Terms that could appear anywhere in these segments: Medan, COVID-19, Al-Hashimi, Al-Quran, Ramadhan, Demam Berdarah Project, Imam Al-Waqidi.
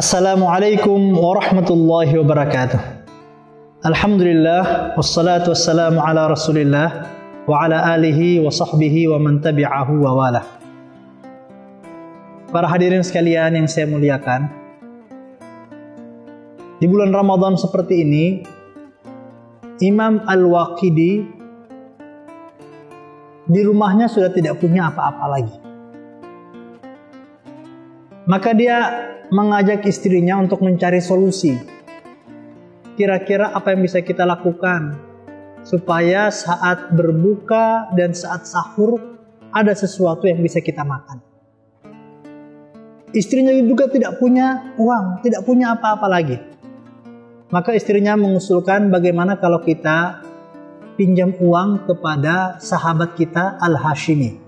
Assalamualaikum warahmatullahi wabarakatuh. Alhamdulillah, wassalatu wassalamu ala rasulillah wa ala alihi wa sahbihi wa man tabi'ahu wa walah. Para hadirin sekalian yang saya muliakan, di bulan Ramadan seperti ini Imam Al-Waqidi di rumahnya sudah tidak punya apa-apa lagi. Maka dia mengajak istrinya untuk mencari solusi. Kira-kira apa yang bisa kita lakukan supaya saat berbuka dan saat sahur ada sesuatu yang bisa kita makan. Istrinya juga tidak punya uang, tidak punya apa-apa lagi. Maka istrinya mengusulkan bagaimana kalau kita pinjam uang kepada sahabat kita Al-Hashimi.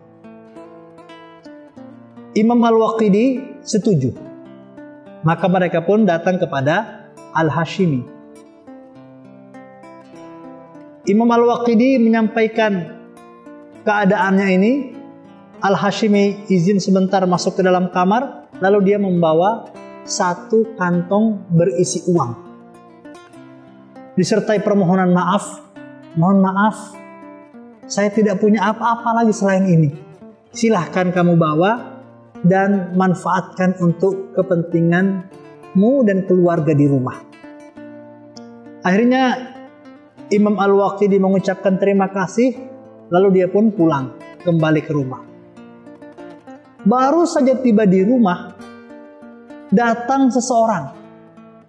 Imam Al-Waqidi setuju. Maka mereka pun datang kepada Al-Hashimi. Imam Al-Waqidi menyampaikan keadaannya ini. Al-Hashimi izin sebentar masuk ke dalam kamar, lalu dia membawa satu kantong berisi uang, disertai permohonan maaf. Mohon maaf, saya tidak punya apa-apa lagi selain ini. Silahkan kamu bawa dan manfaatkan untuk kepentinganmu dan keluarga di rumah. Akhirnya Imam Al-Waqidi mengucapkan terima kasih, lalu dia pun pulang kembali ke rumah. Baru saja tiba di rumah, datang seseorang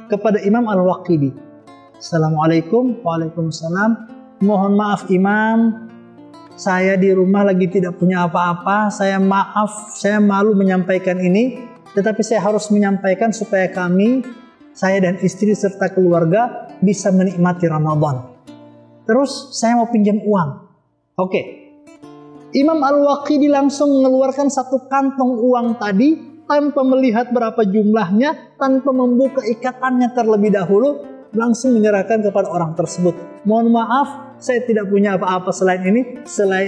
kepada Imam Al-Waqidi. Assalamualaikum. Waalaikumsalam. Mohon maaf Imam, saya di rumah lagi tidak punya apa-apa. Saya malu menyampaikan ini, tetapi saya harus menyampaikan supaya saya dan istri serta keluarga bisa menikmati Ramadan. Terus saya mau pinjam uang. Oke. Imam Al-Waqidi langsung mengeluarkan satu kantong uang tadi tanpa melihat berapa jumlahnya, tanpa membuka ikatannya terlebih dahulu, langsung menyerahkan kepada orang tersebut. Mohon maaf, saya tidak punya apa-apa selain ini.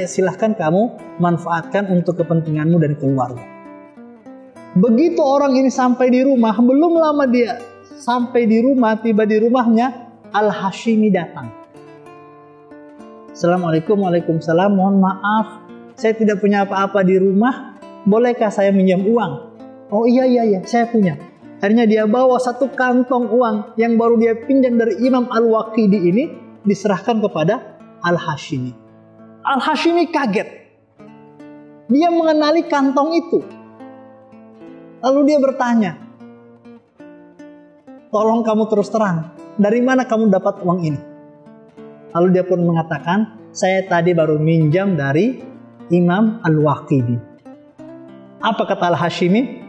Silahkan kamu manfaatkan untuk kepentinganmu dan keluarga. Begitu orang ini sampai di rumah, belum lama dia sampai di rumah, tiba di rumahnya, Al-Hashimi datang. Assalamualaikum. Waalaikumsalam. Mohon maaf, saya tidak punya apa-apa di rumah. Bolehkah saya minjam uang? Oh iya, saya punya. Akhirnya dia bawa satu kantong uang yang baru dia pinjam dari Imam Al-Waqidi ini, diserahkan kepada Al-Hashimi. Al-Hashimi kaget. Dia mengenali kantong itu. Lalu dia bertanya, tolong kamu terus terang, dari mana kamu dapat uang ini? Lalu dia pun mengatakan, saya tadi baru minjam dari Imam Al-Waqidi. Apa kata Al-Hashimi?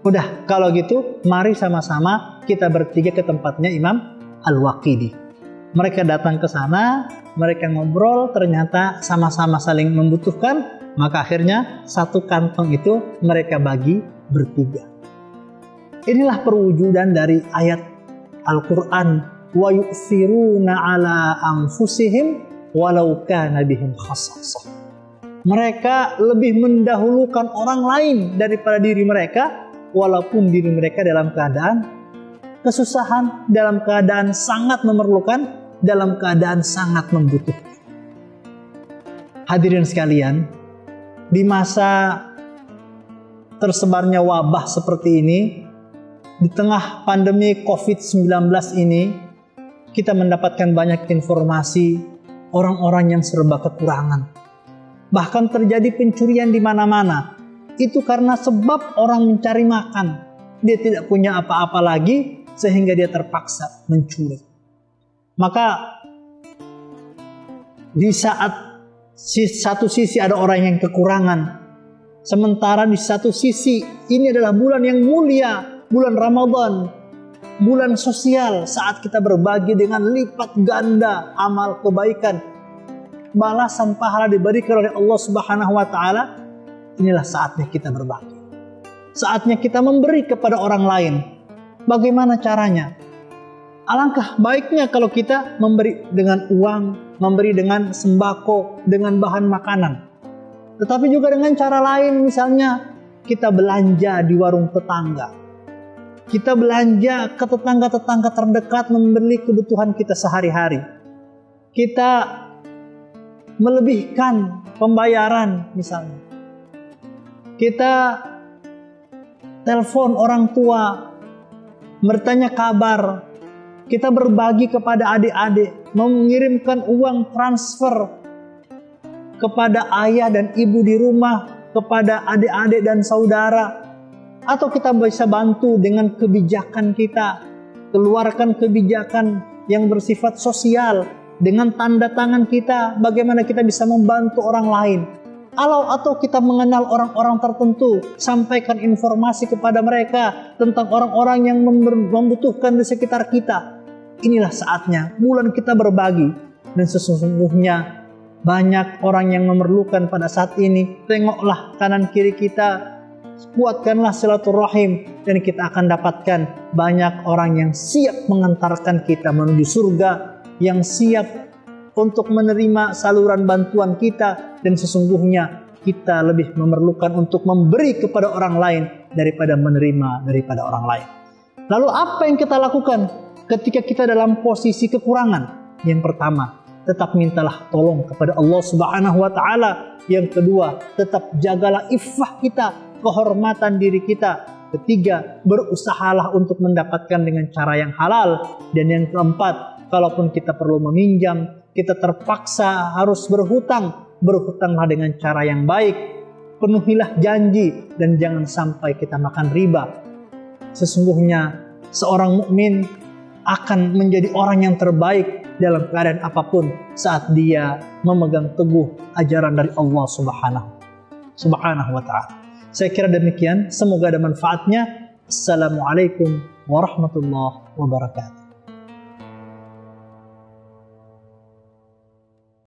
Udah, kalau gitu mari sama-sama kita bertiga ke tempatnya Imam Al-Waqidi. Mereka datang ke sana, mereka ngobrol, ternyata sama-sama saling membutuhkan. Maka akhirnya satu kantong itu mereka bagi bertiga. Inilah perwujudan dari ayat Al-Quran, wa yu'thiruna ala anfusihim walau kana bihim khassasah. Mereka lebih mendahulukan orang lain daripada diri mereka, walaupun diri mereka dalam keadaan kesusahan, dalam keadaan sangat memerlukan, dalam keadaan sangat membutuhkan. Hadirin sekalian, di masa tersebarnya wabah seperti ini, di tengah pandemi COVID-19 ini, kita mendapatkan banyak informasi orang-orang yang serba kekurangan. Bahkan terjadi pencurian di mana-mana. Itu karena sebab orang mencari makan. Dia tidak punya apa-apa lagi sehingga dia terpaksa mencuri. Maka di saat satu sisi ada orang yang kekurangan, sementara di satu sisi ini adalah bulan yang mulia, bulan Ramadan, bulan sosial, saat kita berbagi dengan lipat ganda amal kebaikan. Balasan pahala diberikan oleh Allah Subhanahu wa Ta'ala. Inilah saatnya kita berbagi. Saatnya kita memberi kepada orang lain. Bagaimana caranya? Alangkah baiknya kalau kita memberi dengan uang, memberi dengan sembako, dengan bahan makanan. Tetapi juga dengan cara lain, misalnya kita belanja di warung tetangga. Kita belanja ke tetangga-tetangga terdekat membeli kebutuhan kita sehari-hari. Kita melebihkan pembayaran misalnya. Kita telepon orang tua, bertanya kabar. Kita berbagi kepada adik-adik, mengirimkan uang transfer kepada ayah dan ibu di rumah, kepada adik-adik dan saudara. Atau kita bisa bantu dengan kebijakan kita, keluarkan kebijakan yang bersifat sosial dengan tanda tangan kita, bagaimana kita bisa membantu orang lain. Atau kita mengenal orang-orang tertentu, sampaikan informasi kepada mereka tentang orang-orang yang membutuhkan di sekitar kita. Inilah saatnya, bulan kita berbagi. Dan sesungguhnya banyak orang yang memerlukan pada saat ini. Tengoklah kanan kiri kita, kuatkanlah silaturahim, dan kita akan dapatkan banyak orang yang siap mengantarkan kita menuju surga, yang siap untuk menerima saluran bantuan kita, dan sesungguhnya kita lebih memerlukan untuk memberi kepada orang lain daripada menerima daripada orang lain. Lalu apa yang kita lakukan ketika kita dalam posisi kekurangan? Yang pertama, tetap mintalah tolong kepada Allah Subhanahu wa taala. Yang kedua, tetap jagalah iffah kita, kehormatan diri kita. Ketiga, berusahalah untuk mendapatkan dengan cara yang halal. Dan yang keempat, kalaupun kita perlu meminjam, kita terpaksa harus berhutang, berhutanglah dengan cara yang baik. Penuhilah janji dan jangan sampai kita makan riba. Sesungguhnya seorang mukmin akan menjadi orang yang terbaik dalam keadaan apapun saat dia memegang teguh ajaran dari Allah Subhanahu wa ta'ala. Saya kira demikian, semoga ada manfaatnya. Assalamualaikum warahmatullahi wabarakatuh.